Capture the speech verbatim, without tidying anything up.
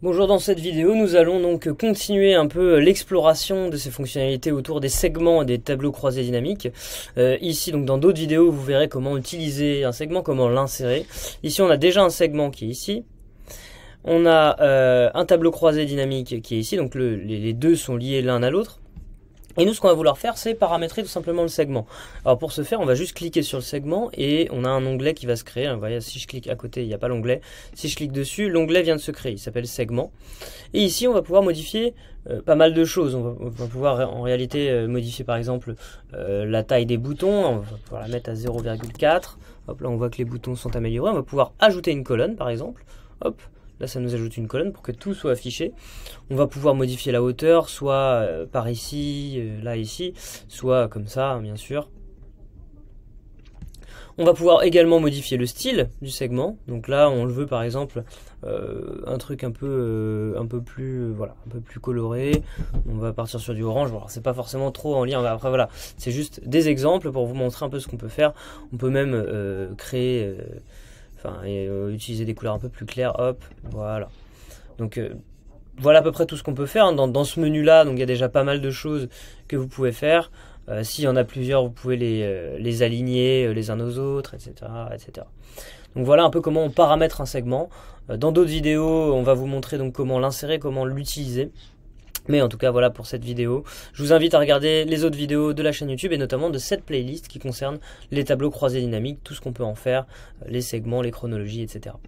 Bonjour, dans cette vidéo nous allons donc continuer un peu l'exploration de ces fonctionnalités autour des segments et des tableaux croisés dynamiques. Euh, ici donc dans d'autres vidéos vous verrez comment utiliser un segment, comment l'insérer. Ici on a déjà un segment qui est ici. On a euh, un tableau croisé dynamique qui est ici, donc le, les, les deux sont liés l'un à l'autre. Et nous, ce qu'on va vouloir faire, c'est paramétrer tout simplement le segment. Alors pour ce faire, on va juste cliquer sur le segment et on a un onglet qui va se créer. Vous voyez, si je clique à côté, il n'y a pas l'onglet. Si je clique dessus, l'onglet vient de se créer. Il s'appelle segment. Et ici, on va pouvoir modifier euh, pas mal de choses. On va, on va pouvoir en réalité euh, modifier par exemple euh, la taille des boutons. On va pouvoir la mettre à zéro virgule quatre. Hop, là, on voit que les boutons sont améliorés. On va pouvoir ajouter une colonne par exemple. Hop. Là, ça nous ajoute une colonne pour que tout soit affiché. On va pouvoir modifier la hauteur, soit par ici, là, ici, soit comme ça, bien sûr. On va pouvoir également modifier le style du segment. Donc là, on le veut, par exemple, euh, un truc un peu, euh, un peu plus, euh, voilà, un peu plus coloré. On va partir sur du orange. Bon, c'est pas forcément trop en lien. Après, voilà, c'est juste des exemples pour vous montrer un peu ce qu'on peut faire. On peut même euh, créer... Euh, Enfin, et, euh, utiliser des couleurs un peu plus claires, hop, voilà. Donc euh, voilà à peu près tout ce qu'on peut faire hein. dans, dans ce menu là. Donc il y a déjà pas mal de choses que vous pouvez faire. Euh, S'il y en a plusieurs, vous pouvez les, euh, les aligner euh, les uns aux autres, et cetera, et cetera. Donc voilà un peu comment on paramètre un segment. Euh, dans d'autres vidéos, on va vous montrer donc comment l'insérer, comment l'utiliser. Mais en tout cas, voilà pour cette vidéo. Je vous invite à regarder les autres vidéos de la chaîne YouTube et notamment de cette playlist qui concerne les tableaux croisés dynamiques, tout ce qu'on peut en faire, les segments, les chronologies, et cetera.